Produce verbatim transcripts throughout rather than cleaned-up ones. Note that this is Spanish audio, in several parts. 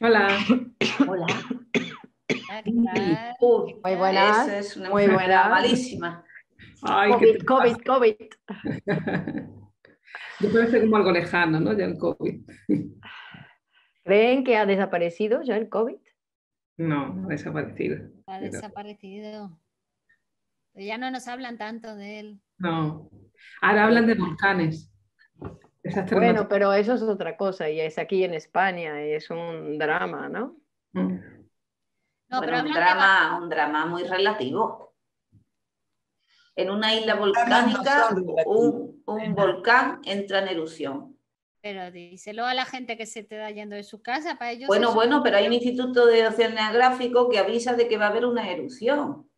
Hola. Hola. Muy buenas. Esa es una muy buena, malísima. Ay, COVID, COVID, COVID. Yo parece como algo lejano, ¿no? Ya el COVID. ¿Creen que ha desaparecido ya el COVID? No, no ha desaparecido. Ha desaparecido. Pero ya no nos hablan tanto de él. No. Ahora hablan de volcanes. Bueno, pero eso es otra cosa, y es aquí en España, y es un drama, ¿no? no pero bueno, un, drama, un drama muy relativo. En una isla volcánica, un, un volcán entra en erupción. Pero díselo a la gente que se te da yendo de su casa, para ellos... Bueno, bueno, pero hay un instituto de oceanográfico que avisa de que va a haber una erupción.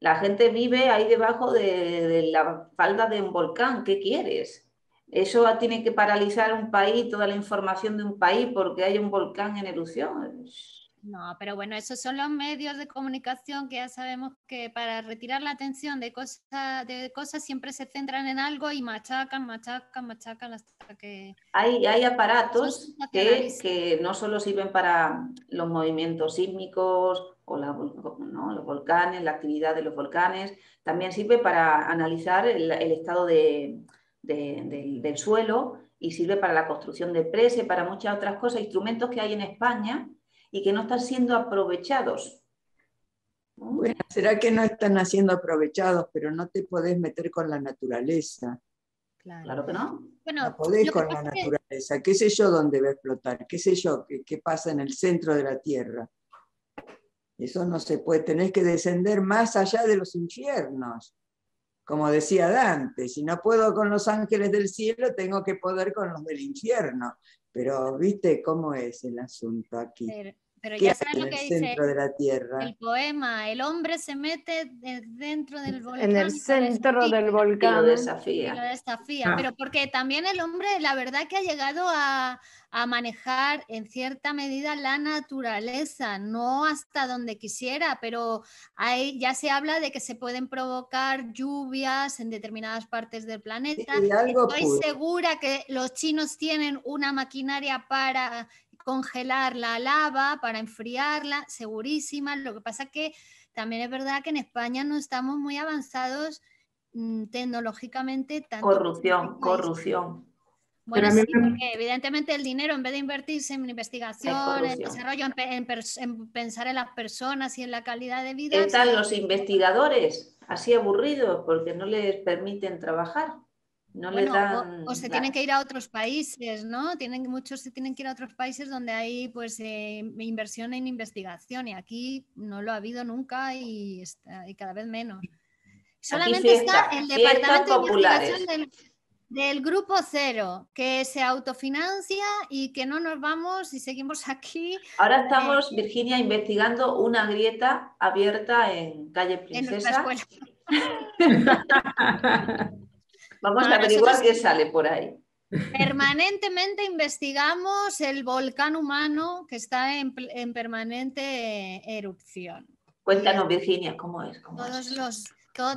La gente vive ahí debajo de, de la falda de un volcán, ¿qué quieres? Eso tiene que paralizar un país, toda la información de un país, porque hay un volcán en erupción. No, pero bueno, esos son los medios de comunicación que ya sabemos que para retirar la atención de cosas, de cosas siempre se centran en algo y machacan, machacan, machacan hasta que... Hay, hay aparatos que, que no solo sirven para los movimientos sísmicos o la, no, los volcanes, la actividad de los volcanes, también sirve para analizar el, el estado de... De, del, del suelo, y sirve para la construcción de prese, para muchas otras cosas, instrumentos que hay en España y que no están siendo aprovechados. Bueno, será que no están siendo aprovechados, pero no te podés meter con la naturaleza. Claro, claro que no. Bueno, no podés con la naturaleza. ¿Qué sé yo dónde va a explotar? ¿Qué sé yo qué, qué pasa en el centro de la Tierra? Eso no se puede. Tenés que descender más allá de los infiernos. Como decía Dante, si no puedo con los ángeles del cielo, tengo que poder con los del infierno. Pero viste cómo es el asunto aquí. Pero, pero ya sabes lo que dice centro de la tierra. El poema, el hombre se mete dentro del volcán. En el centro desafía, del volcán. Y lo desafía. Y lo desafía. Ah. Pero porque también el hombre, la verdad que ha llegado a, a manejar en cierta medida la naturaleza, no hasta donde quisiera, pero hay, ya se habla de que se pueden provocar lluvias en determinadas partes del planeta. Sí, estoy puro. segura que los chinos tienen una maquinaria para congelar la lava, para enfriarla, segurísima. Lo que pasa que también es verdad que en España no estamos muy avanzados mmm, tecnológicamente. Tanto corrupción, corrupción. Bueno, sí, porque evidentemente el dinero, en vez de invertirse en investigación, en desarrollo, en, en, en pensar en las personas y en la calidad de vida... Están los investigadores así aburridos porque no les permiten trabajar. No bueno, les dan... o, o se tienen que ir a otros países, ¿no? Tienen, muchos se tienen que ir a otros países donde hay pues, eh, inversión en investigación, y aquí no lo ha habido nunca y, está, y cada vez menos. Solamente fiesta, está el Departamento de Investigación del... del Grupo Cero, que se autofinancia y que no nos vamos y seguimos aquí. Ahora estamos, eh, Virginia, investigando una grieta abierta en calle Princesa. En vamos no, a averiguar qué sale por ahí. Permanentemente investigamos el volcán humano que está en, en permanente erupción. Cuéntanos, Virginia, ¿cómo es? Cómo Todos es? los...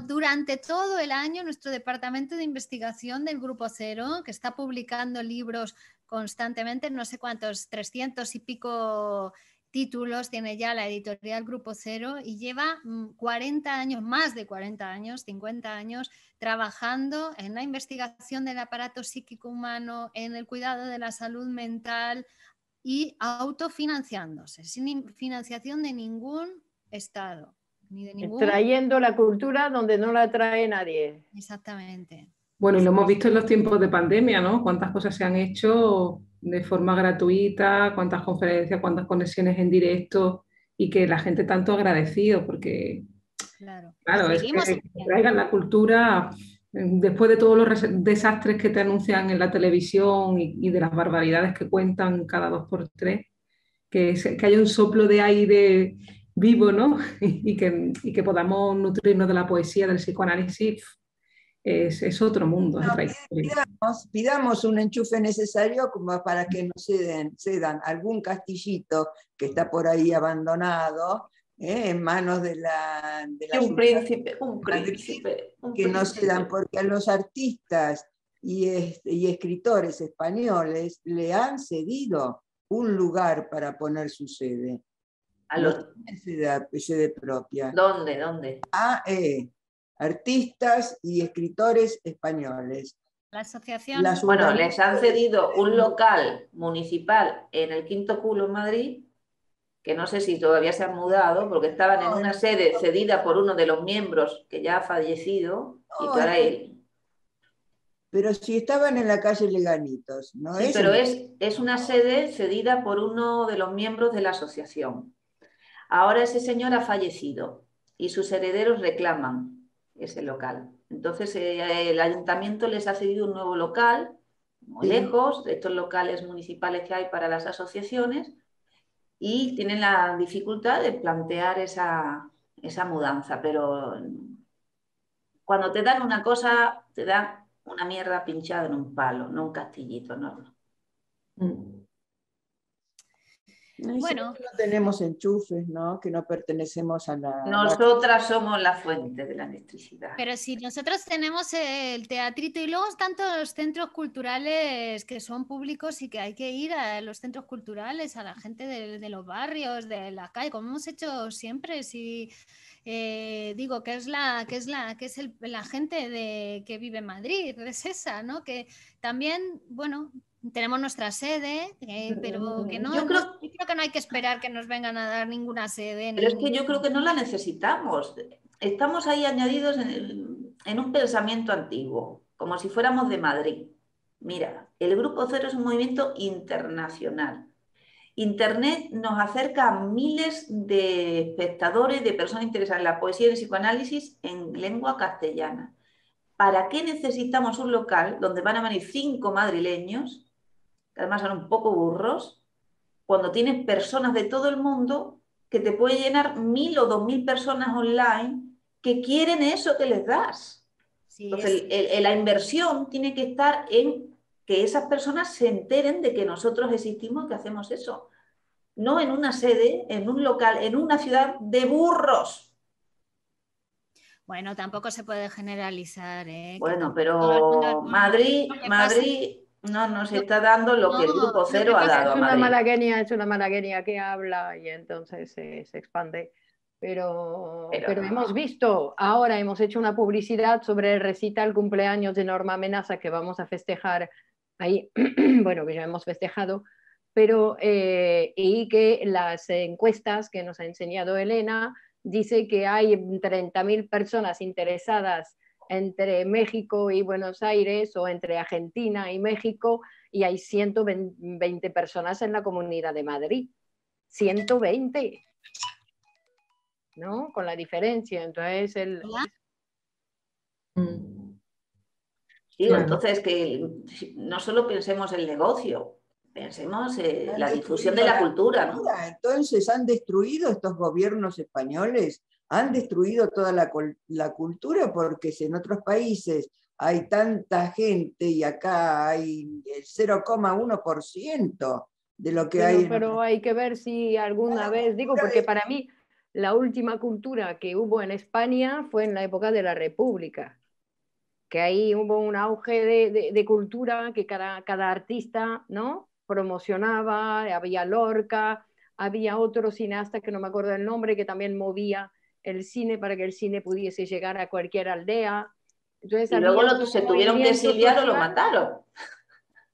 Durante todo el año nuestro departamento de investigación del Grupo Cero, que está publicando libros constantemente, no sé cuántos, trescientos y pico títulos tiene ya la editorial Grupo Cero, y lleva cuarenta años, más de cuarenta años, cincuenta años, trabajando en la investigación del aparato psíquico humano, en el cuidado de la salud mental y autofinanciándose, sin financiación de ningún Estado. Ni de ningún... Trayendo la cultura donde no la trae nadie. Exactamente. Bueno, y lo hemos visto en los tiempos de pandemia, ¿no? Cuántas cosas se han hecho de forma gratuita, cuántas conferencias, cuántas conexiones en directo, y que la gente tanto agradecido, porque claro, claro es que traigan la cultura después de todos los desastres que te anuncian en la televisión y, y de las barbaridades que cuentan cada dos por tres. que, que haya un soplo de aire vivo, ¿no? Y, que, y que podamos nutrirnos de la poesía, del psicoanálisis, es, es otro mundo. No, es pidamos, pidamos un enchufe necesario como para que nos ceden, cedan algún castillito que está por ahí abandonado, ¿eh? En manos de la... De la un príncipe, un príncipe. Un que príncipe. Nos cedan, porque a los artistas y, este, y escritores españoles le han cedido un lugar para poner su sede. ¿A los... sede, sede propia? ¿Dónde? ¿Dónde? A E, artistas y escritores españoles. La asociación. La bueno, les han cedido un local municipal en el Quinto Culo, en Madrid, que no sé si todavía se han mudado, porque estaban no, en una no, sede no, cedida por uno de los miembros que ya ha fallecido, no, y para él. Pero si estaban en la calle Leganitos, ¿no? Sí, es pero el... es, es una sede cedida por uno de los miembros de la asociación. Ahora ese señor ha fallecido y sus herederos reclaman ese local. Entonces eh, el ayuntamiento les ha cedido un nuevo local, muy sí. lejos de estos locales municipales que hay para las asociaciones, y tienen la dificultad de plantear esa, esa mudanza. Pero cuando te dan una cosa, te dan una mierda pinchada en un palo, no un castillito, no. Mm. No, bueno, no tenemos enchufes, ¿no? Que no pertenecemos a la... Nosotras la... somos la fuente de la electricidad. Pero si nosotros tenemos el teatrito y luego están todos los centros culturales que son públicos y que hay que ir a los centros culturales, a la gente de, de los barrios, de la calle, como hemos hecho siempre. Si, eh, digo, que es la que es la que es el, la gente de, que vive en Madrid, es esa, ¿no? Que también, bueno... Tenemos nuestra sede, eh, pero que no, yo creo, no, yo creo que no hay que esperar que nos vengan a dar ninguna sede. Pero ningún... es que yo creo que no la necesitamos. Estamos ahí añadidos en, el, en un pensamiento antiguo, como si fuéramos de Madrid. Mira, el Grupo Cero es un movimiento internacional. Internet nos acerca a miles de espectadores, de personas interesadas en la poesía y el psicoanálisis en lengua castellana. ¿Para qué necesitamos un local donde van a venir cinco madrileños? Además son un poco burros, cuando tienes personas de todo el mundo que te puede llenar mil o dos mil personas online que quieren eso que les das. Sí, Entonces, es... el, el, la inversión tiene que estar en que esas personas se enteren de que nosotros existimos y que hacemos eso. No en una sede, en un local, en una ciudad de burros. Bueno, tampoco se puede generalizar, ¿eh? Bueno, pero Madrid... Madrid... No, nos está dando lo no, que el Grupo Cero ha dado. Es una malagueña, es una malagueña que habla y entonces eh, se expande. Pero, pero, pero no. Hemos visto, ahora hemos hecho una publicidad sobre el recital cumpleaños de Norma Menassa que vamos a festejar ahí, bueno, que ya hemos festejado, pero eh, y que las encuestas que nos ha enseñado Elena dice que hay treinta mil personas interesadas entre México y Buenos Aires o entre Argentina y México, y hay ciento veinte personas en la Comunidad de Madrid. ciento veinte, ¿no? Con la diferencia. Entonces, el... Digo, entonces que no solo pensemos el negocio, pensemos en la difusión de la cultura, ¿no? Entonces, ¿han destruido estos gobiernos españoles? Han destruido toda la, la cultura, porque si en otros países hay tanta gente y acá hay el cero coma uno por ciento de lo que pero, hay. En... Pero hay que ver si alguna vez, digo, porque para mí la última cultura que hubo en España fue en la época de la República, que ahí hubo un auge de, de, de cultura que cada, cada artista, ¿no? promocionaba, había Lorca, había otro cineasta que no me acuerdo el nombre que también movía el cine para que el cine pudiese llegar a cualquier aldea. Entonces, y luego lo que se tuvieron que exiliar o lo mataron.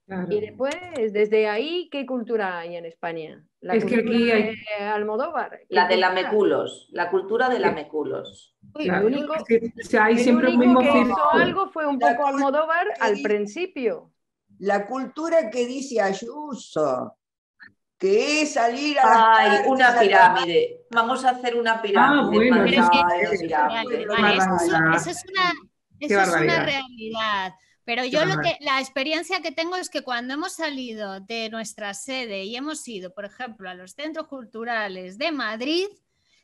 Claro. Y después, desde ahí, ¿qué cultura hay en España? La es que aquí hay... de Almodóvar. La de Lameculos, la cultura de Lameculos. Claro. El único, es que, o sea, hay el siempre único que film. hizo algo fue un la poco Almodóvar al dice, principio. La cultura que dice Ayuso. Que es salir a Ay, tardes, una pirámide. A la... Vamos a hacer una pirámide. Eso es una realidad. Pero yo lo que, la experiencia que tengo es que cuando hemos salido de nuestra sede y hemos ido, por ejemplo, a los centros culturales de Madrid,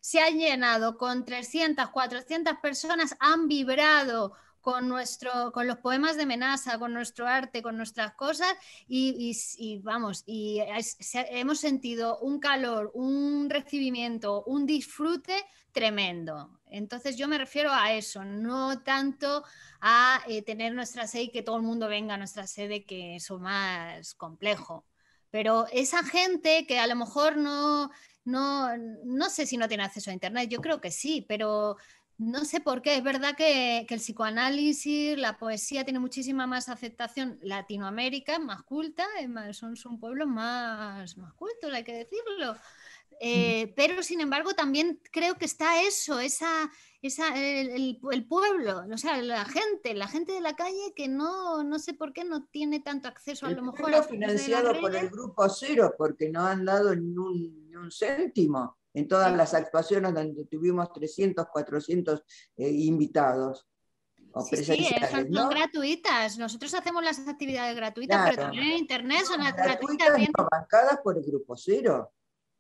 se han llenado con trescientas, cuatrocientas personas, han vibrado con, nuestro, con los poemas de Menassa, con nuestro arte, con nuestras cosas y, y, y vamos, y es, hemos sentido un calor, un recibimiento, un disfrute tremendo. Entonces yo me refiero a eso, no tanto a eh, tener nuestra sede y que todo el mundo venga a nuestra sede, que eso es más complejo. Pero esa gente que a lo mejor no, no, no sé si no tiene acceso a internet, yo creo que sí, pero... No sé por qué, es verdad que, que el psicoanálisis, la poesía tiene muchísima más aceptación. Latinoamérica es más culta, es más, son, son pueblos más, más cultos, hay que decirlo. Eh, mm. Pero sin embargo también creo que está eso, esa, esa, el, el, el pueblo, o sea, la gente, la gente de la calle que no, no sé por qué no tiene tanto acceso a lo mejor. El financiado por el Grupo Cero, porque no han dado ni un, ni un céntimo. En todas las actuaciones donde tuvimos trescientos, cuatrocientos eh, invitados. O sí, sí, esas ¿no? son gratuitas. Nosotros hacemos las actividades gratuitas, claro. Pero también en internet son las gratuitas. Gratuitas no bancadas por el Grupo Cero.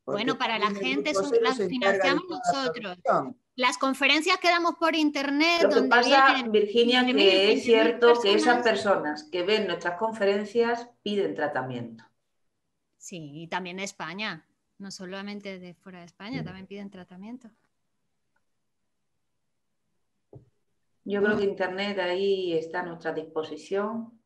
Bueno, para la gente son, las financiamos nosotros. Las conferencias que damos por internet... Lo que donde pasa, vienen, Virginia, que vienen, es cierto personas, que esas personas que ven nuestras conferencias piden tratamiento. Sí, y también en España. No solamente de fuera de España, también piden tratamiento. Yo creo que Internet ahí está a nuestra disposición.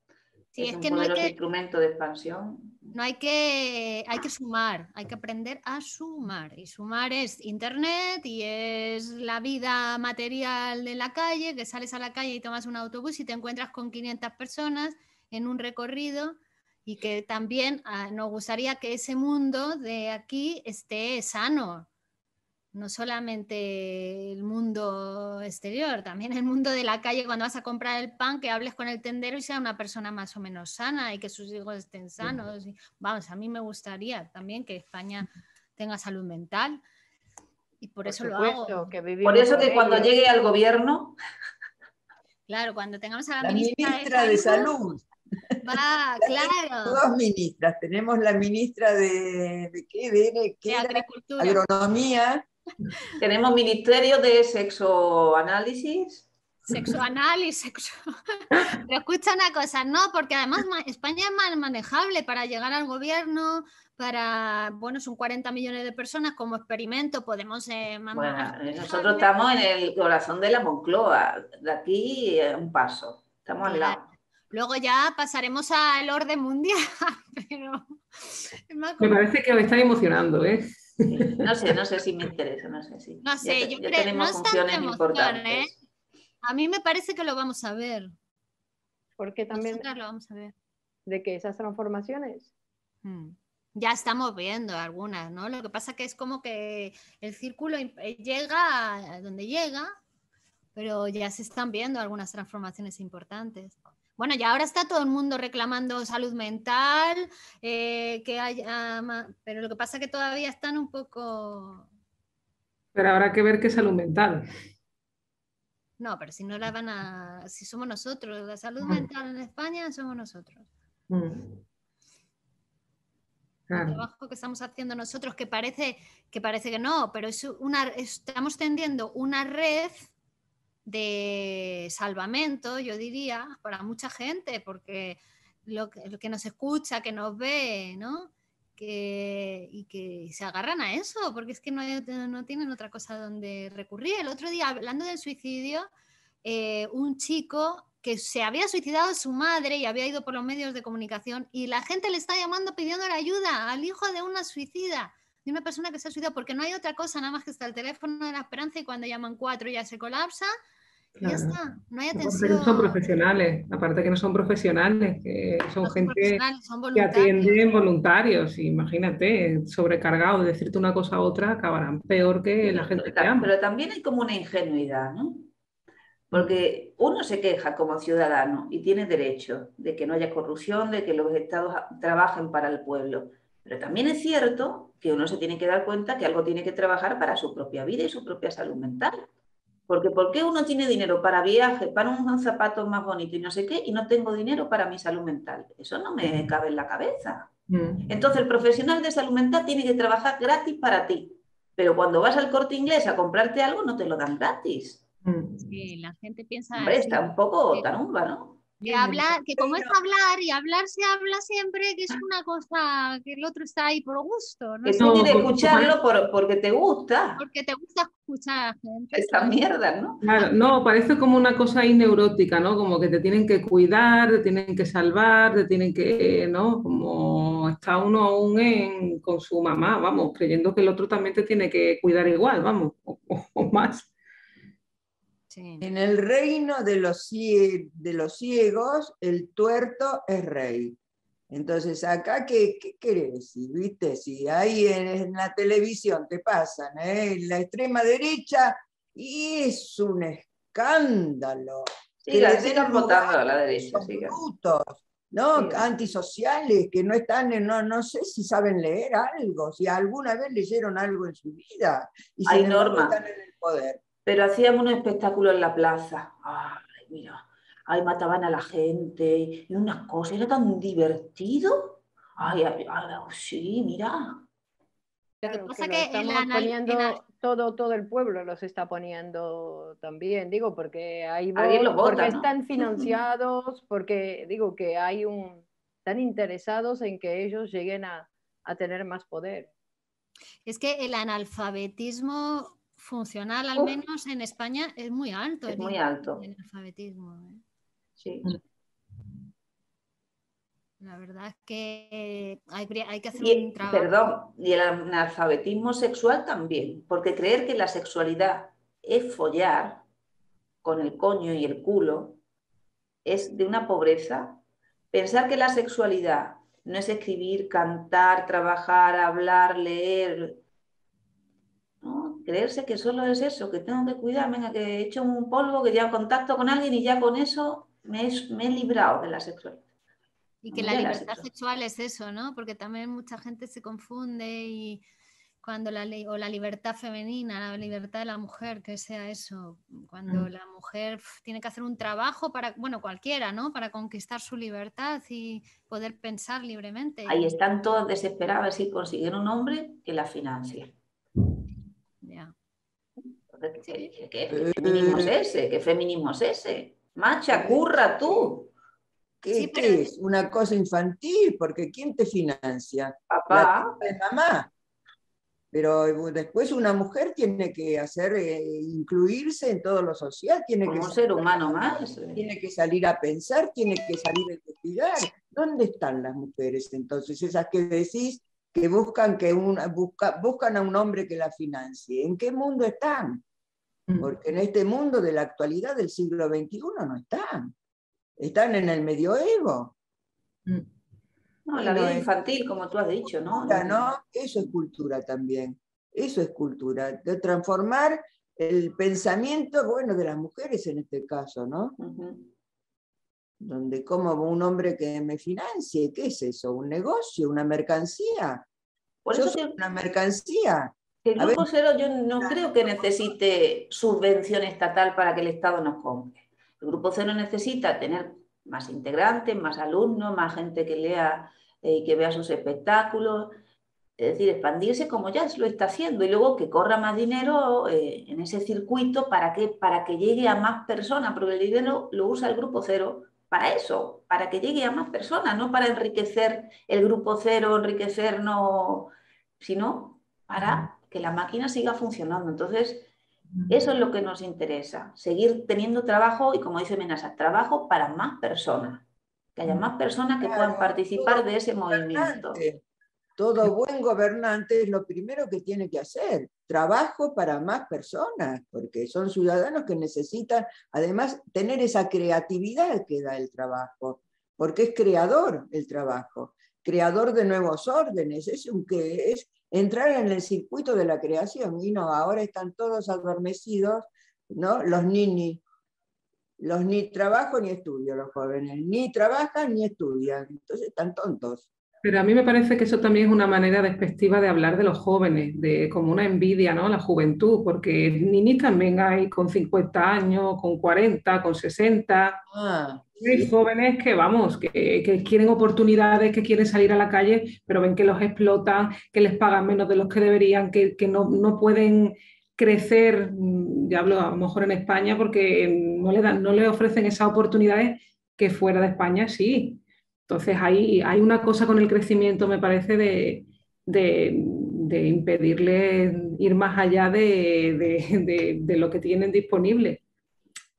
Sí, es, es que un poderoso no hay que, instrumento de expansión. No hay que, hay que sumar, hay que aprender a sumar. Y sumar es Internet y es la vida material de la calle, que sales a la calle y tomas un autobús y te encuentras con quinientas personas en un recorrido. Y que también ah, nos gustaría que ese mundo de aquí esté sano, no solamente el mundo exterior, también el mundo de la calle cuando vas a comprar el pan, que hables con el tendero y sea una persona más o menos sana y que sus hijos estén sanos. Y, vamos, a mí me gustaría también que España tenga salud mental y por, por eso supuesto, lo hago. Que vivimos por eso que cuando llegue al gobierno... Claro, cuando tengamos a la, la ministra, ministra de, de Salud... Va, claro. Dos ministras, tenemos la ministra de, de, ¿qué? de, ¿qué de Agricultura. Agronomía. Tenemos Ministerio de Sexoanálisis. Sexoanálisis, sexo. Pero escucha una cosa, no, porque además España es más manejable para llegar al gobierno, para, bueno, son cuarenta millones de personas como experimento, podemos... Eh, más bueno, más nosotros estamos en el corazón de la Moncloa, de aquí un paso, estamos claro. al lado. Luego ya pasaremos al orden mundial, pero... Me parece que me están emocionando, ¿eh? Sí. No sé, no sé si me interesa, no sé si... No sé, ya, yo ya creo que no funciones importantes. ¿Eh? A mí me parece que lo vamos a ver. Porque también... lo vamos a ver. ¿De qué? ¿Esas transformaciones? Hmm. Ya estamos viendo algunas, ¿no? Lo que pasa que es como que el círculo llega a donde llega, pero ya se están viendo algunas transformaciones importantes. Bueno, ya ahora está todo el mundo reclamando salud mental, eh, que haya más, pero lo que pasa es que todavía están un poco... Pero habrá que ver qué es salud mental. No, pero si no la van a... Si somos nosotros, la salud mm. mental en España somos nosotros. Mm. Claro. El trabajo que estamos haciendo nosotros, que parece que, parece que no, pero es una, estamos tendiendo una red... de salvamento, yo diría, para mucha gente, porque lo que, lo que nos escucha, que nos ve, ¿no? Que, y que se agarran a eso, porque es que no, hay, no tienen otra cosa donde recurrir. El otro día, hablando del suicidio, eh, un chico que se había suicidado su madre y había ido por los medios de comunicación y la gente le está llamando pidiendo la ayuda al hijo de una suicida. De una persona que se ha suicidado, porque no hay otra cosa nada más que está el teléfono de la esperanza y cuando llaman cuatro ya se colapsa y claro. ya está, no hay atención. No son profesionales, aparte que no son profesionales, que son no gente son son que atienden voluntarios, imagínate, sobrecargados, decirte una cosa a otra acabarán peor que la gente pero, que ama. Pero también hay como una ingenuidad, ¿no? Porque uno se queja como ciudadano y tiene derecho de que no haya corrupción, de que los estados trabajen para el pueblo. Pero también es cierto que uno se tiene que dar cuenta que algo tiene que trabajar para su propia vida y su propia salud mental. Porque ¿por qué uno tiene dinero para viaje, para un zapato más bonito y no sé qué, y no tengo dinero para mi salud mental? Eso no me cabe en la cabeza. Mm. Entonces el profesional de salud mental tiene que trabajar gratis para ti. Pero cuando vas al Corte Inglés a comprarte algo, no te lo dan gratis. Mm. Sí, la gente piensa... Hombre, está un poco tarumba, ¿no? Que, hablar, que como es hablar, y hablar se habla siempre, que es una cosa, que el otro está ahí por gusto, ¿no? Que tú tienes que escucharlo por, porque te gusta. Porque te gusta escuchar gente. Esa mierda, ¿no? Claro, no, parece como una cosa ahí neurótica, ¿no? Como que te tienen que cuidar, te tienen que salvar, te tienen que, ¿no? Como está uno aún en, con su mamá, vamos, creyendo que el otro también te tiene que cuidar igual, vamos, o, o, o más. Sí. En el reino de los, de los ciegos, el tuerto es rey. Entonces, acá, ¿qué, qué quiere decir? ¿Viste? Si ahí en, en la televisión te pasan, ¿eh? La extrema derecha, y es un escándalo. Sigan, sigan votando a la derecha. Sigan. Brutos, ¿no? Sigan. Antisociales, que no están, en, no, no sé si saben leer algo, si alguna vez leyeron algo en su vida. Y hay normas. Están en el poder. Pero hacían un espectáculo en la plaza. Ay, mira, ahí mataban a la gente y unas cosas. Era tan divertido. Ay, ay, ay, sí, mira. Lo que pasa que estamos poniendo todo, todo el pueblo los está poniendo también, digo, porque hay votos, porque están financiados, porque digo que hay un, están interesados en que ellos lleguen a, a tener más poder. Es que el analfabetismo funcional, al menos en España, es muy alto. Es muy alto. El alfabetismo, ¿eh? Sí. La verdad es que hay, hay que hacer y, un trabajo. Perdón, y el analfabetismo sexual también, porque creer que la sexualidad es follar con el coño y el culo es de una pobreza. Pensar que la sexualidad no es escribir, cantar, trabajar, hablar, leer... ¿no? Creerse que solo es eso, que tengo que cuidar, venga, que he hecho un polvo, que ya contacto con alguien y ya con eso me he, me he librado de la sexualidad. Y que no, la libertad la sexual es eso, ¿no? Porque también mucha gente se confunde y cuando la ley, o la libertad femenina, la libertad de la mujer, que sea eso, cuando mm. la mujer tiene que hacer un trabajo para, bueno, cualquiera, ¿no? Para conquistar su libertad y poder pensar libremente. Ahí están todas desesperadas si consiguen un hombre que la financie. Ya. ¿Qué, qué, qué feminismo es ese? ¿Qué feminismo es ese? Macha, curra tú. ¿Qué, sí, pero... ¿qué es? Una cosa infantil, porque ¿quién te financia? Papá. La mamá. Pero después una mujer tiene que hacer, eh, incluirse en todo lo social, tiene como que un ser humano más, eh. tiene que salir a pensar, tiene que salir a investigar. ¿Dónde están las mujeres entonces? Esas que decís que buscan, que una, busca, buscan a un hombre que la financie. ¿En qué mundo están? Porque en este mundo de la actualidad del siglo veintiuno no están. Están en el medioevo. No, la vida infantil, como tú has dicho, ¿no? ¿no? Eso es cultura también. Eso es cultura. De transformar el pensamiento, bueno, de las mujeres en este caso, ¿no? Uh-huh. Donde como un hombre que me financie, ¿qué es eso? ¿Un negocio? ¿Una mercancía? Por eso yo soy que, una mercancía. El Grupo ver... Cero yo no creo que necesite subvención estatal para que el Estado nos compre. El Grupo Cero necesita tener más integrantes, más alumnos, más gente que lea y eh, que vea sus espectáculos. Es decir, expandirse como ya lo está haciendo y luego que corra más dinero eh, en ese circuito para que, para que llegue a más personas, porque el dinero lo usa el Grupo Cero para eso, para que llegue a más personas, no para enriquecer el Grupo Cero, enriquecernos, sino para que la máquina siga funcionando. Entonces, eso es lo que nos interesa, seguir teniendo trabajo y, como dice Menassa, trabajo para más personas, que haya más personas que puedan participar de ese movimiento. Todo buen gobernante es lo primero que tiene que hacer, trabajo para más personas, porque son ciudadanos que necesitan, además, tener esa creatividad que da el trabajo, porque es creador el trabajo, creador de nuevos órdenes, es, un que es entrar en el circuito de la creación, y no, ahora están todos adormecidos, ¿no? Los ninis. Los ni trabajo ni estudio, los jóvenes, ni trabajan ni estudian, entonces están tontos. Pero a mí me parece que eso también es una manera despectiva de hablar de los jóvenes, de como una envidia, ¿no?, la juventud, porque ninis también hay con cincuenta años, con cuarenta, con sesenta. Ah, sí. Hay jóvenes que, vamos, que, que quieren oportunidades, que quieren salir a la calle, pero ven que los explotan, que les pagan menos de los que deberían, que, que no, no pueden crecer, ya hablo a lo mejor en España, porque no le dan, no le ofrecen esas oportunidades que fuera de España sí. Entonces hay, hay una cosa con el crecimiento, me parece, de, de, de impedirle ir más allá de, de, de, de lo que tienen disponible.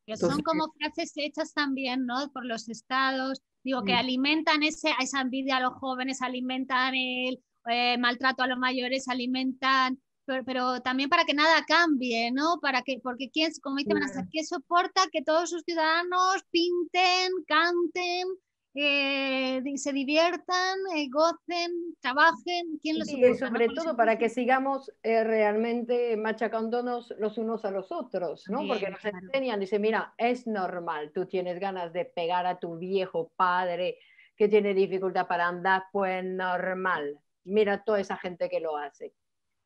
Entonces, son como frases hechas también, ¿no?, por los estados, digo, que alimentan ese, esa envidia a los jóvenes, alimentan el eh, maltrato a los mayores, alimentan, pero, pero también para que nada cambie, ¿no? Para que, porque quién, como dice Menassa, ¿quién soporta que todos sus ciudadanos pinten, canten, Eh, se diviertan, eh, gocen, trabajen? ¿Quién los soporta? Sí, sobre todo para que sigamos eh, realmente machacándonos los unos a los otros, ¿no? Bien, porque nos claro. enseñan, dicen, mira, es normal, tú tienes ganas de pegar a tu viejo padre que tiene dificultad para andar, pues normal, mira toda esa gente que lo hace.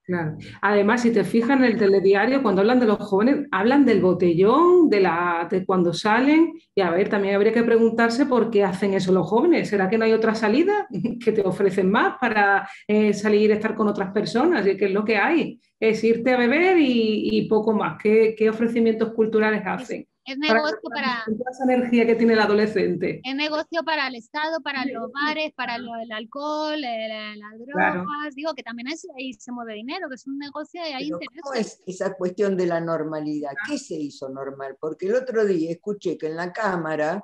Claro. Además, si te fijas en el telediario, cuando hablan de los jóvenes, hablan del botellón, de, la, de cuando salen, y a ver, también habría que preguntarse por qué hacen eso los jóvenes. ¿Será que no hay otra salida? ¿Que te ofrecen más para eh, salir a estar con otras personas? Y que es lo que hay, es irte a beber y, y poco más. ¿Qué, qué ofrecimientos culturales hacen? Es negocio para, para... esa energía que tiene el adolescente. Es negocio para el Estado, para sí. los bares, para lo, el alcohol, las drogas. Claro. Digo que también es, ahí se mueve dinero, que es un negocio y ahí interesa. ¿Cómo es esa cuestión de la normalidad? ¿Qué se hizo normal? Porque el otro día escuché que en la Cámara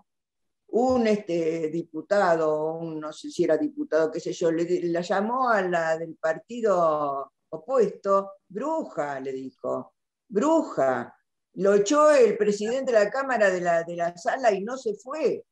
un este, diputado, un, no sé si era diputado, qué sé yo, le, la llamó a la del partido opuesto, bruja, le dijo, bruja. Lo echó el presidente de la Cámara de la, de la sala y no se fue,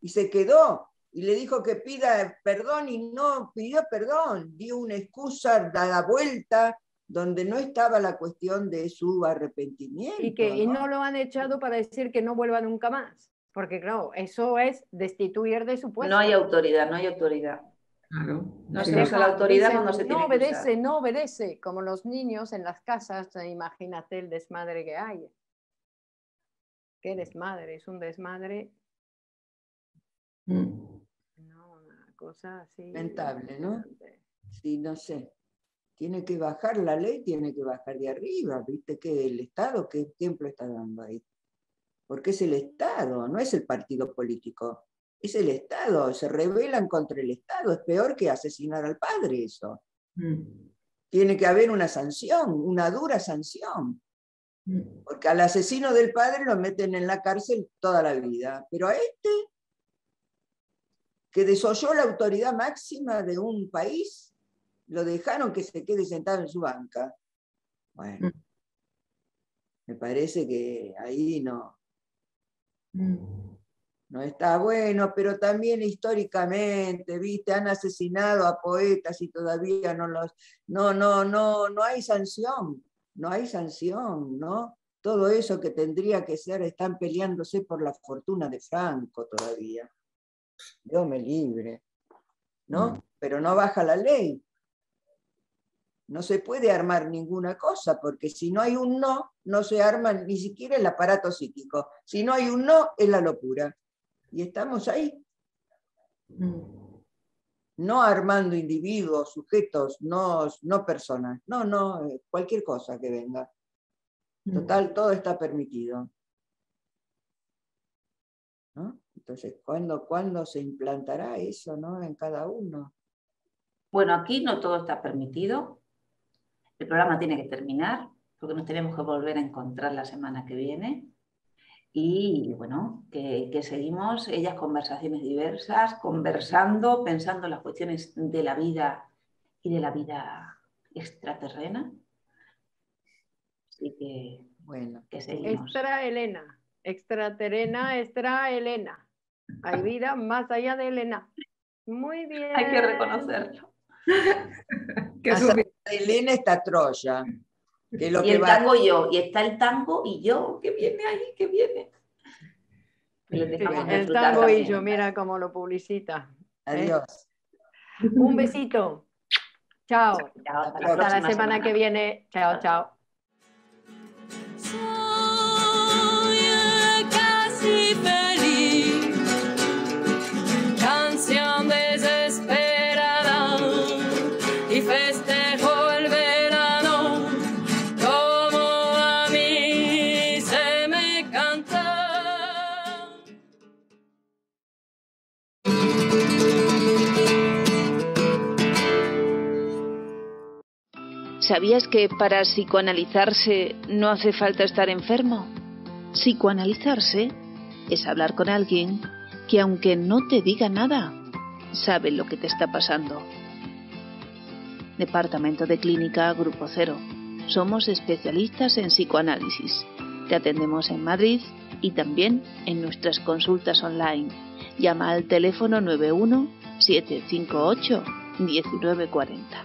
y se quedó, y le dijo que pida perdón y no pidió perdón, dio una excusa dada vuelta donde no estaba la cuestión de su arrepentimiento. Y, que, ¿no? y no lo han echado para decir que no vuelva nunca más, porque claro, eso es destituir de su puesto. No hay autoridad, no hay autoridad. Claro. No se usa la autoridad dicen, cuando se tiene no obedece, que usar. No obedece, como los niños en las casas, imagínate el desmadre que hay. ¿Qué desmadre? Es un desmadre. Mm. No, una cosa así. Lamentable, ¿no? Sí, no sé. Tiene que bajar la ley, tiene que bajar de arriba. ¿Viste que el Estado, qué ejemplo está dando ahí? Porque es el Estado, no es el partido político. Es el Estado, se rebelan contra el Estado. Es peor que asesinar al padre eso. Mm. Tiene que haber una sanción, una dura sanción. Porque al asesino del padre lo meten en la cárcel toda la vida, pero a este que desoyó la autoridad máxima de un país lo dejaron que se quede sentado en su banca. Bueno, me parece que ahí no no está bueno, pero también históricamente, viste, han asesinado a poetas y todavía no los no, no, no, no hay sanción. No hay sanción, ¿no? Todo eso que tendría que ser, están peleándose por la fortuna de Franco todavía. Dios me libre, ¿no? Pero no baja la ley. No se puede armar ninguna cosa, porque si no hay un no, no se arma ni siquiera el aparato psíquico. Si no hay un no, es la locura. Y estamos ahí. No armando individuos, sujetos, no, no personas. No, no, cualquier cosa que venga. Total, todo está permitido. ¿No? Entonces, ¿cuándo, ¿cuándo se implantará eso, ¿no?, en cada uno? Bueno, aquí no todo está permitido. El programa tiene que terminar, porque nos tenemos que volver a encontrar la semana que viene. Y bueno, que, que seguimos ellas conversaciones diversas, conversando, pensando en las cuestiones de la vida y de la vida extraterrena. Así que, bueno, que seguimos. Extra Elena, extraterrena, extra Elena. Hay vida más allá de Elena. Muy bien. Hay que reconocerlo. que Elena está Troya. Que lo y que el va... tango y yo, y está el tango y yo, que viene ahí, que viene. Que sí, el tango y yo, mira cómo lo publicita. Adiós. ¿Eh? Un besito. Chao. Chao, hasta la, hasta la semana, semana que viene. Chao, chao. Soy casi feliz, canción desesperada, y festejo el verano como a mí se me canta. ¿Sabías que para psicoanalizarse no hace falta estar enfermo? Psicoanalizarse es hablar con alguien que, aunque no te diga nada, sabe lo que te está pasando. Departamento de Clínica Grupo Cero. Somos especialistas en psicoanálisis. Te atendemos en Madrid y también en nuestras consultas online. Llama al teléfono nueve uno siete cinco ocho uno nueve cuatro cero.